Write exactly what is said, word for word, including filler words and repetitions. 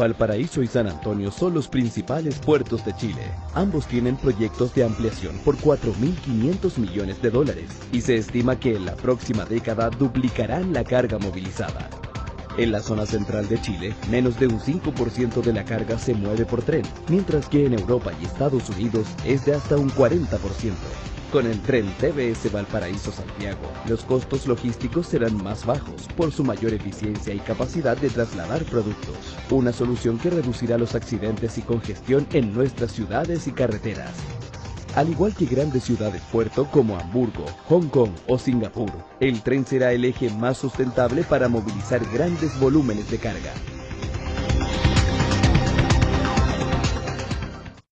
Valparaíso y San Antonio son los principales puertos de Chile. Ambos tienen proyectos de ampliación por cuatro mil quinientos millones de dólares y se estima que en la próxima década duplicarán la carga movilizada. En la zona central de Chile, menos de un cinco por ciento de la carga se mueve por tren, mientras que en Europa y Estados Unidos es de hasta un cuarenta por ciento. Con el tren T B S Valparaíso-Santiago, los costos logísticos serán más bajos por su mayor eficiencia y capacidad de trasladar productos, una solución que reducirá los accidentes y congestión en nuestras ciudades y carreteras. Al igual que grandes ciudades-puerto como Hamburgo, Hong Kong o Singapur, el tren será el eje más sustentable para movilizar grandes volúmenes de carga.